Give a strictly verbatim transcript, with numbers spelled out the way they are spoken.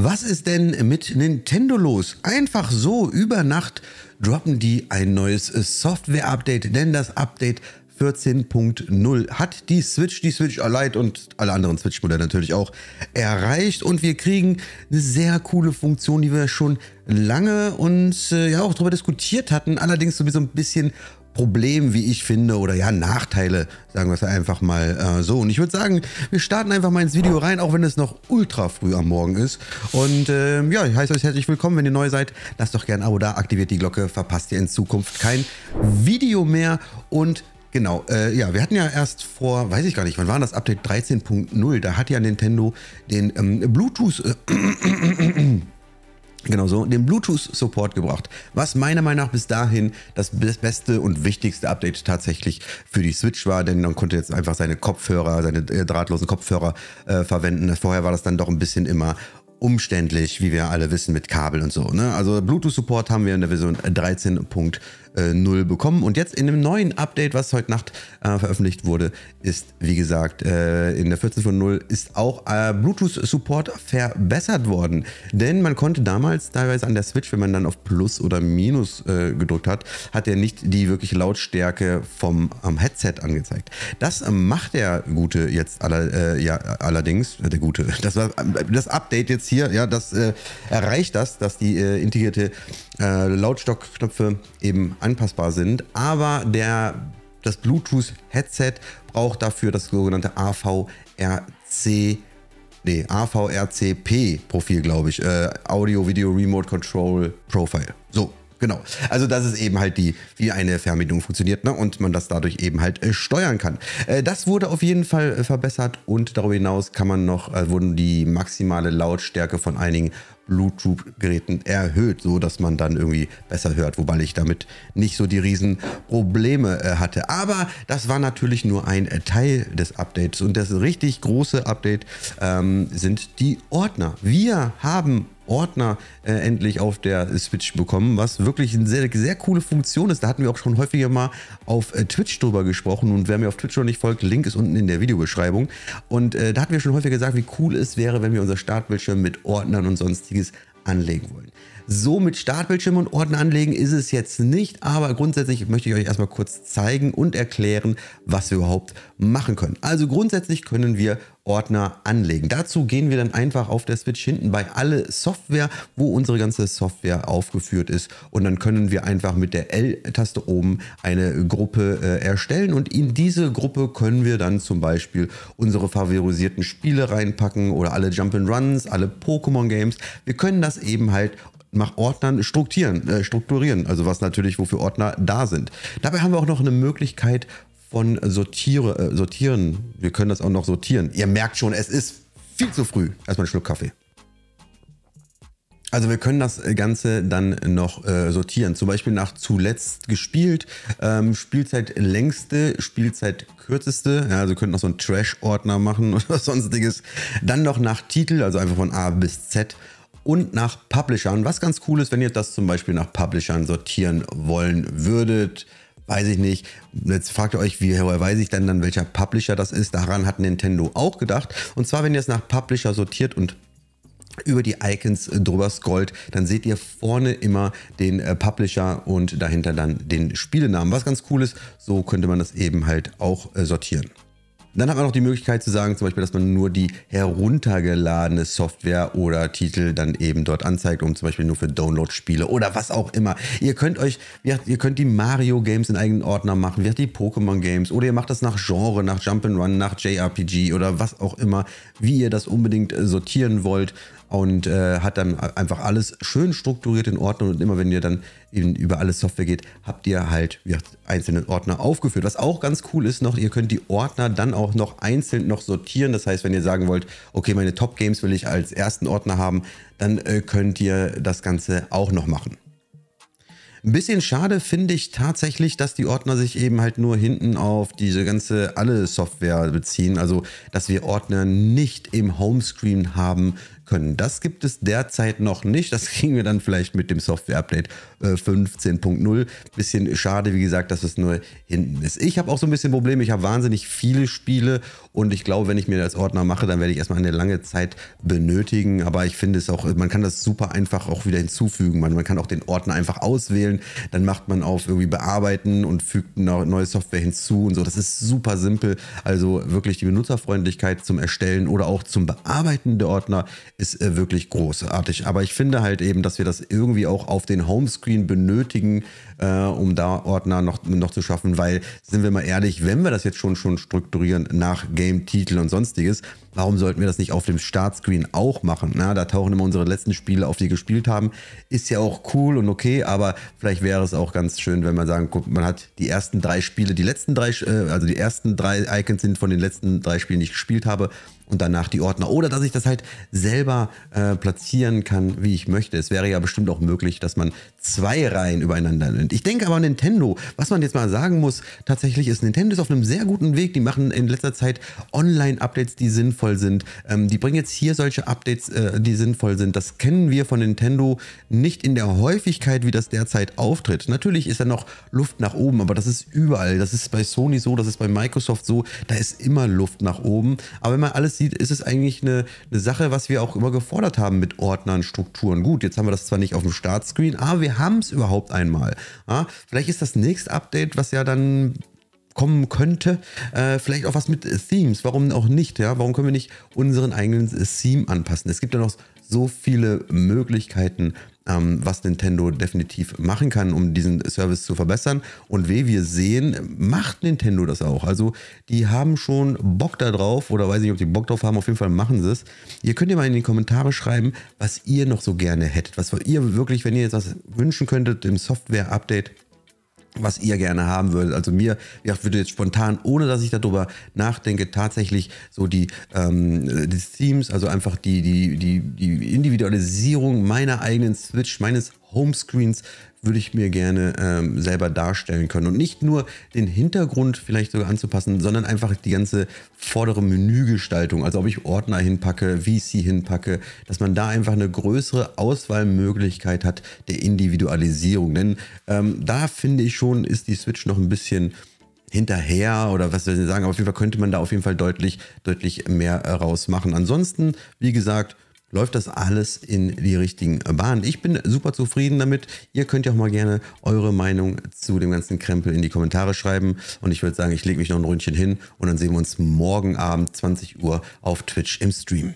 Was ist denn mit Nintendo los? Einfach so über Nacht droppen die ein neues Software-Update, denn das Update vierzehn Punkt null hat die Switch, die Switch Lite und alle anderen Switch-Modelle natürlich auch erreicht. Und wir kriegen eine sehr coole Funktion, die wir schon lange und äh, ja auch darüber diskutiert hatten. Allerdings so ein bisschen Problem, wie ich finde, oder ja, Nachteile, sagen wir es einfach mal äh, so. Und ich würde sagen, wir starten einfach mal ins Video rein, auch wenn es noch ultra früh am Morgen ist. Und äh, ja, ich heiße euch herzlich willkommen, wenn ihr neu seid. Lasst doch gerne ein Abo da, aktiviert die Glocke, verpasst ihr in Zukunft kein Video mehr. Und genau, äh, ja, wir hatten ja erst vor, weiß ich gar nicht, wann war das Update dreizehn Punkt null? Da hat ja Nintendo den ähm, Bluetooth, äh, genau so, den Bluetooth-Support gebracht, was meiner Meinung nach bis dahin das beste und wichtigste Update tatsächlich für die Switch war, denn man konnte jetzt einfach seine Kopfhörer, seine drahtlosen Kopfhörer äh, verwenden. Vorher war das dann doch ein bisschen immer umständlich, wie wir alle wissen, mit Kabel und so, ne? Also Bluetooth-Support haben wir in der Version dreizehn Punkt null bekommen. Und jetzt in dem neuen Update, was heute Nacht äh, veröffentlicht wurde, ist, wie gesagt, äh, in der vierzehn Punkt null ist auch äh, Bluetooth-Support verbessert worden. Denn man konnte damals teilweise an der Switch, wenn man dann auf Plus oder Minus äh, gedrückt hat, hat er nicht die wirkliche Lautstärke vom am Headset angezeigt. Das äh, macht der Gute jetzt aller, äh, ja, allerdings, der Gute, das, war, das Update jetzt hier, ja, das äh, erreicht das, dass die äh, integrierte äh, Lautstärkeknöpfe eben anpassbar sind, aber der, das Bluetooth-Headset braucht dafür das sogenannte A V R C, nee, A V R C P-Profil, glaube ich, äh, Audio-Video-Remote-Control-Profile, so. Genau, also das ist eben halt die, wie eine Fernbedienung funktioniert, ne? Und man das dadurch eben halt äh, steuern kann. Äh, das wurde auf jeden Fall äh, verbessert und darüber hinaus kann man noch, äh, wurden die maximale Lautstärke von einigen Bluetooth-Geräten erhöht, so dass man dann irgendwie besser hört, wobei ich damit nicht so die riesen Probleme äh, hatte. Aber das war natürlich nur ein äh, Teil des Updates und das richtig große Update ähm, sind die Ordner. Wir haben Ordner äh, endlich auf der Switch bekommen, was wirklich eine sehr, sehr coole Funktion ist. Da hatten wir auch schon häufiger mal auf äh, Twitch drüber gesprochen und wer mir auf Twitch noch nicht folgt, Link ist unten in der Videobeschreibung. Und äh, da hatten wir schon häufiger gesagt, wie cool es wäre, wenn wir unser Startbildschirm mit Ordnern und sonstiges anlegen wollen. So mit Startbildschirm und Ordner anlegen ist es jetzt nicht, aber grundsätzlich möchte ich euch erstmal kurz zeigen und erklären, was wir überhaupt machen können. Also grundsätzlich können wir Ordner anlegen. Dazu gehen wir dann einfach auf der Switch hinten bei alle Software, wo unsere ganze Software aufgeführt ist und dann können wir einfach mit der L-Taste oben eine Gruppe äh, erstellen und in diese Gruppe können wir dann zum Beispiel unsere favorisierten Spiele reinpacken oder alle Jump'n'Runs, alle Pokémon-Games. Wir können das eben halt nach Ordnern strukturieren, äh, strukturieren, also was natürlich, wofür Ordner da sind. Dabei haben wir auch noch eine Möglichkeit von sortiere, äh, sortieren. Wir können das auch noch sortieren. Ihr merkt schon, es ist viel zu früh. Erstmal einen Schluck Kaffee. Also wir können das Ganze dann noch äh, sortieren. Zum Beispiel nach zuletzt gespielt, ähm, Spielzeit längste, Spielzeit kürzeste. Ja, also wir könnten noch so einen Trash-Ordner machen oder sonstiges. Dann noch nach Titel, also einfach von A bis Z. Und nach Publishern, was ganz cool ist, wenn ihr das zum Beispiel nach Publishern sortieren wollen würdet, weiß ich nicht. Jetzt fragt ihr euch, wie weiß ich denn dann, welcher Publisher das ist? Daran hat Nintendo auch gedacht. Und zwar, wenn ihr es nach Publisher sortiert und über die Icons drüber scrollt, dann seht ihr vorne immer den äh, Publisher und dahinter dann den Spielenamen. Was ganz cool ist, so könnte man das eben halt auch äh, sortieren. Dann hat man noch die Möglichkeit zu sagen, zum Beispiel, dass man nur die heruntergeladene Software oder Titel dann eben dort anzeigt, um zum Beispiel nur für Download-Spiele oder was auch immer. Ihr könnt euch, ihr könnt die Mario-Games in eigenen Ordner machen, wie die Pokémon-Games oder ihr macht das nach Genre, nach Jump'n'Run, nach J R P G oder was auch immer, wie ihr das unbedingt sortieren wollt. Und äh, hat dann einfach alles schön strukturiert in Ordnung und immer wenn ihr dann eben über alle Software geht, habt ihr halt ja, einzelne Ordner aufgeführt. Was auch ganz cool ist noch, ihr könnt die Ordner dann auch noch einzeln noch sortieren. Das heißt, wenn ihr sagen wollt, okay, meine Top Games will ich als ersten Ordner haben, dann äh, könnt ihr das Ganze auch noch machen. Ein bisschen schade finde ich tatsächlich, dass die Ordner sich eben halt nur hinten auf diese ganze alle Software beziehen. Also, dass wir Ordner nicht im Homescreen haben können. Das gibt es derzeit noch nicht. Das kriegen wir dann vielleicht mit dem Software-Update äh, fünfzehn Punkt null. Bisschen schade, wie gesagt, dass es nur hinten ist. Ich habe auch so ein bisschen Probleme. Ich habe wahnsinnig viele Spiele Und ich glaube, wenn ich mir das Ordner mache, dann werde ich erstmal eine lange Zeit benötigen. Aber ich finde es auch, man kann das super einfach auch wieder hinzufügen. Man, man kann auch den Ordner einfach auswählen. Dann macht man auf irgendwie bearbeiten und fügt eine neue Software hinzu und so. Das ist super simpel. Also wirklich die Benutzerfreundlichkeit zum Erstellen oder auch zum Bearbeiten der Ordner ist äh, wirklich großartig. Aber ich finde halt eben, dass wir das irgendwie auch auf den Homescreen benötigen, äh, um da Ordner noch, noch zu schaffen. Weil, sind wir mal ehrlich, wenn wir das jetzt schon, schon strukturieren nach Game-Titel und sonstiges, warum sollten wir das nicht auf dem Startscreen auch machen? Na, da tauchen immer unsere letzten Spiele auf, die wir gespielt haben. Ist ja auch cool und okay, aber vielleicht wäre es auch ganz schön, wenn man sagen, guck, man hat die ersten drei Spiele, die letzten drei, äh, also die ersten drei Icons sind von den letzten drei Spielen, die ich gespielt habe, und danach die Ordner. Oder dass ich das halt selber äh, platzieren kann, wie ich möchte. Es wäre ja bestimmt auch möglich, dass man zwei Reihen übereinander nimmt. Ich denke aber Nintendo, was man jetzt mal sagen muss, tatsächlich ist Nintendo ist auf einem sehr guten Weg. Die machen in letzter Zeit Online-Updates, die sinnvoll sind. Ähm, die bringen jetzt hier solche Updates, äh, die sinnvoll sind. Das kennen wir von Nintendo nicht in der Häufigkeit, wie das derzeit auftritt. Natürlich ist da noch Luft nach oben, aber das ist überall. Das ist bei Sony so, das ist bei Microsoft so. Da ist immer Luft nach oben. Aber wenn man alles sieht, ist es eigentlich eine, eine Sache, was wir auch immer gefordert haben mit Ordnern, Strukturen. Gut, jetzt haben wir das zwar nicht auf dem Startscreen, aber wir haben es überhaupt einmal. Ja, vielleicht ist das nächste Update, was ja dann kommen könnte, äh, vielleicht auch was mit Themes. Warum auch nicht? Ja? Warum können wir nicht unseren eigenen Theme anpassen? Es gibt ja noch so viele Möglichkeiten, was Nintendo definitiv machen kann, um diesen Service zu verbessern. Und wie wir sehen, macht Nintendo das auch. Also die haben schon Bock da drauf, oder weiß nicht, ob die Bock drauf haben, auf jeden Fall machen sie es. Ihr könnt ja mal in die Kommentare schreiben, was ihr noch so gerne hättet, was ihr wirklich, wenn ihr jetzt was wünschen könntet im Software-Update, was ihr gerne haben würdet. Also mir, ich würde jetzt spontan, ohne dass ich darüber nachdenke, tatsächlich so die, ähm, die Themes, also einfach die, die, die, die Individualisierung meiner eigenen Switch, meines Homescreens, würde ich mir gerne ähm, selber darstellen können. Und nicht nur den Hintergrund vielleicht sogar anzupassen, sondern einfach die ganze vordere Menügestaltung. Also ob ich Ordner hinpacke, V C hinpacke, dass man da einfach eine größere Auswahlmöglichkeit hat der Individualisierung. Denn ähm, da finde ich schon, ist die Switch noch ein bisschen hinterher oder was wir sagen. Aber auf jeden Fall könnte man da auf jeden Fall deutlich, deutlich mehr rausmachen. Ansonsten, wie gesagt, läuft das alles in die richtigen Bahnen. Ich bin super zufrieden damit. Ihr könnt ja auch mal gerne eure Meinung zu dem ganzen Krempel in die Kommentare schreiben. Und ich würde sagen, ich lege mich noch ein Ründchen hin und dann sehen wir uns morgen Abend zwanzig Uhr auf Twitch im Stream.